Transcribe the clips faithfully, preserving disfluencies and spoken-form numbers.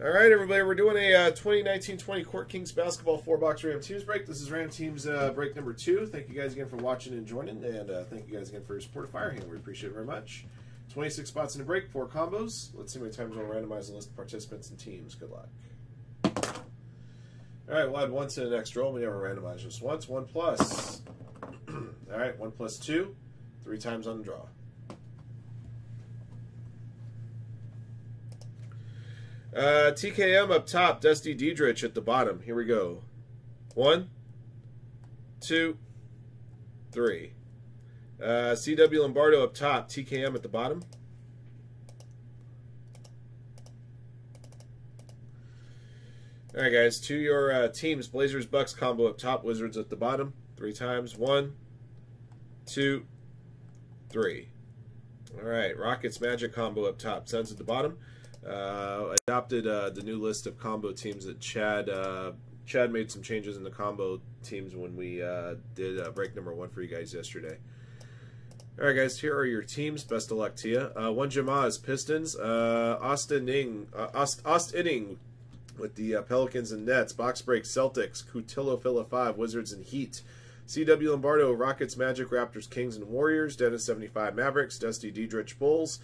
All right, everybody, we're doing a twenty nineteen twenty uh, Court Kings basketball four-box Ram Teams break. This is Ram Teams uh, break number two. Thank you guys again for watching and joining, and uh, thank you guys again for your support of Firehand. We appreciate it very much. twenty-six spots in the break, four combos. Let's see how many times we'll randomize the list of participants and teams. Good luck. All right, we'll add once in the next roll. We never randomize just once. One plus. All right, one plus two. Three times on the draw. Uh, T K M up top, Dusty Diedrich at the bottom. Here we go. One, two, three. Uh, C W Lombardo up top, T K M at the bottom. All right, guys, to your uh, teams, Blazers Bucks combo up top, Wizards at the bottom. Three times. One, two, three. All right, Rockets Magic combo up top, Suns at the bottom. Uh, adopted uh, the new list of combo teams that Chad uh, Chad made some changes in the combo teams when we uh, did uh, break number one for you guys yesterday. All right, guys, here are your teams. Best of luck to you. Uh, one Jamaz Pistons, uh, Austin Ning, uh, Aust Austin with the uh, Pelicans and Nets, Box Break Celtics, Cutillo Filla five, Wizards and Heat, C W Lombardo Rockets, Magic, Raptors, Kings and Warriors, Dennis Seventy Five Mavericks, Dusty Diedrich Bulls.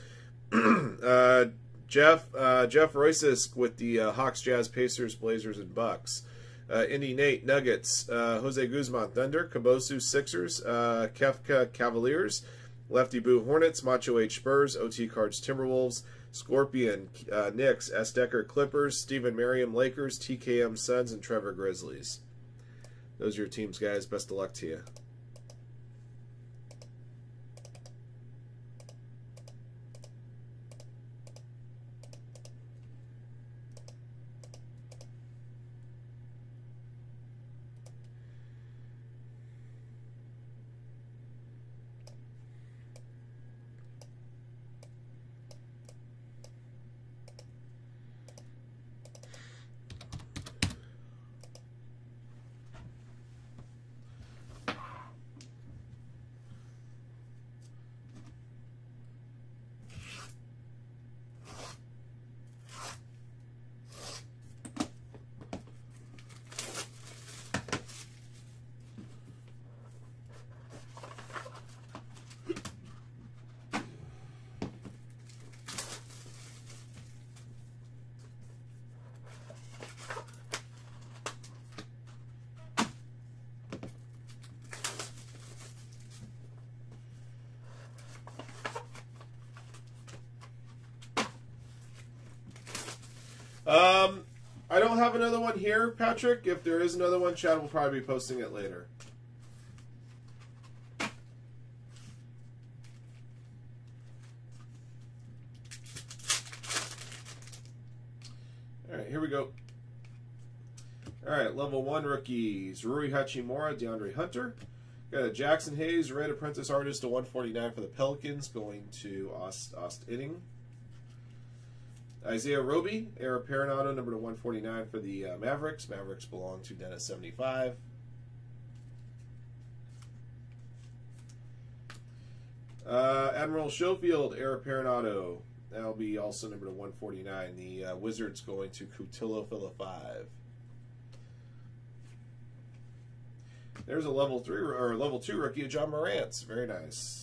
uh, Jeff uh, Jeff Roysisk with the uh, Hawks, Jazz, Pacers, Blazers, and Bucks. Uh, Indy Nate, Nuggets. Uh, Jose Guzman, Thunder. Kabosu, Sixers. Uh, Kefka, Cavaliers. Lefty Boo, Hornets. Macho H, Spurs. O T Cards, Timberwolves. Scorpion, uh, Knicks. S. Decker, Clippers. Stephen Merriam, Lakers. T K M, Suns. And Trevor, Grizzlies. Those are your teams, guys. Best of luck to you. Um, I don't have another one here, Patrick. If there is another one, Chad will probably be posting it later. All right, here we go. All right, level one rookies. Rui Hachimura, DeAndre Hunter. Got a Jackson Hayes, Red Apprentice Artist to one forty-nine for the Pelicans, going to Aust, Aust Inning. Isaiah Roby, Era Paranato, number to one forty-nine for the uh, Mavericks. Mavericks belong to Dennis seventy-five. Uh, Admiral Schofield, Era Paranato. That'll be also number to one forty-nine. The uh, Wizards going to Cutillo Filla five. There's a level three or level two rookie of John Morant. Very nice.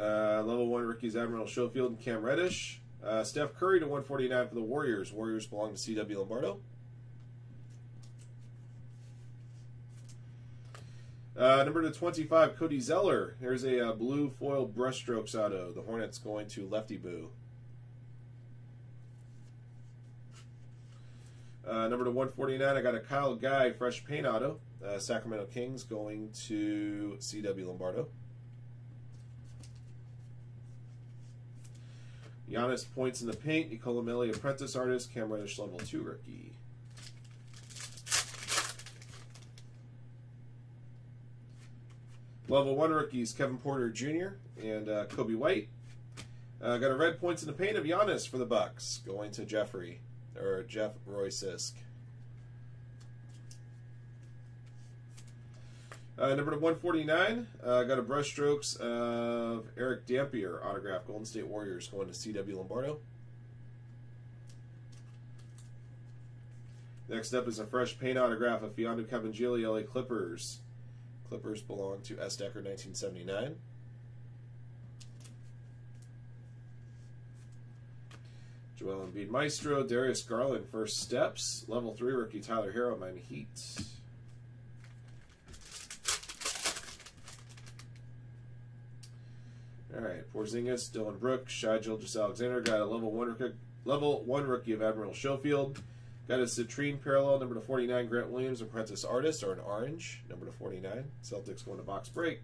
Uh, level one rookies Admiral Schofield and Cam Reddish. Uh, Steph Curry to one forty-nine for the Warriors. Warriors belong to C W Lombardo. Uh, number to twenty-five, Cody Zeller. There's a uh, blue foil brushstrokes auto. The Hornets going to Lefty Boo. Uh, number to one forty-nine, I got a Kyle Guy fresh paint auto. Uh, Sacramento Kings going to C W Lombardo. Giannis points in the paint. Nicola Melli, Apprentice Artist. Cam Reddish, Level two Rookie. Level one rookies, Kevin Porter Junior and uh, Kobe White. Uh, got a red points in the paint of Giannis for the Bucks, going to Jeffrey, or Jeff Roysisk. Uh, number to one forty-nine, uh, got a brushstrokes of Eric Dampier autograph, Golden State Warriors, going to C W Lombardo. Next up is a fresh paint autograph of Mfiondu Kabengele, L A Clippers. Clippers belong to S. Decker, nineteen seventy-nine. Joel Embiid Maestro, Darius Garland, First Steps. Level three rookie Tyler Hero, Miami Heat. Alright, Porzingis, Dylan Brooks, Shai Gilgeous-Alexander. Got a level one rookie, level one rookie of Admiral Schofield. Got a Citrine parallel, number to forty-nine, Grant Williams, Apprentice Artist, or an orange, number to forty-nine. Celtics won a box break.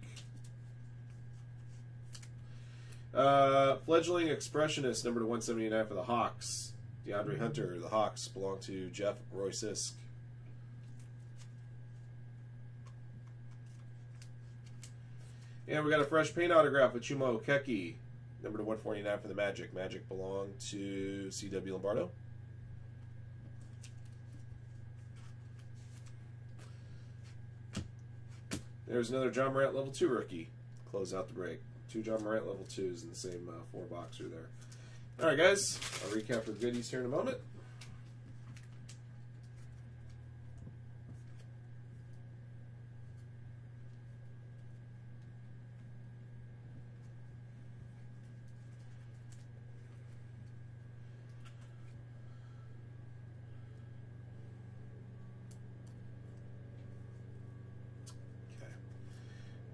Uh, fledgling Expressionist, number to one seventy-nine for the Hawks. DeAndre Hunter, the Hawks, belong to Jeff Roysisk. And we got a fresh paint autograph with Chuma Okeke, number to one forty-nine for the Magic. Magic belong to C W Lombardo. There's another John Morant level two rookie. Close out the break. Two John Morant level twos in the same uh, four boxer there. All right, guys. I'll recap the goodies here in a moment.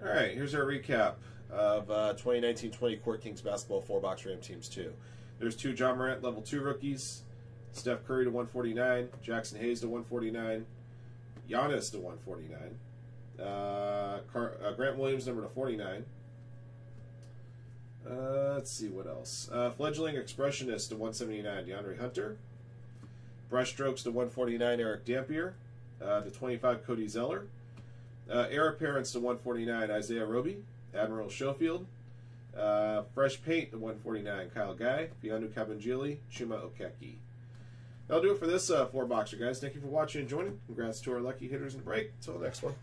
All right, here's our recap of twenty nineteen twenty uh, Court Kings Basketball four box Ram Teams two. There's two John Morant Level two rookies, Steph Curry to one forty-nine, Jackson Hayes to one forty-nine, Giannis to one forty-nine, uh, Car uh, Grant Williams number to forty-nine. Uh, let's see what else. Uh, Fledgling Expressionist to one seventy-nine, DeAndre Hunter. Brushstrokes to one forty-nine, Eric Dampier. Uh, to twenty-five, Cody Zeller. Uh, Heir Apparents to one forty-nine, Isaiah Roby. Admiral Schofield. Uh, Fresh Paint to one forty-nine, Kyle Guy. Mfiondu Kabengele, Chuma Okeke. That'll do it for this uh, four boxer, guys. Thank you for watching and joining. Congrats to our lucky hitters in the break. Till the next one.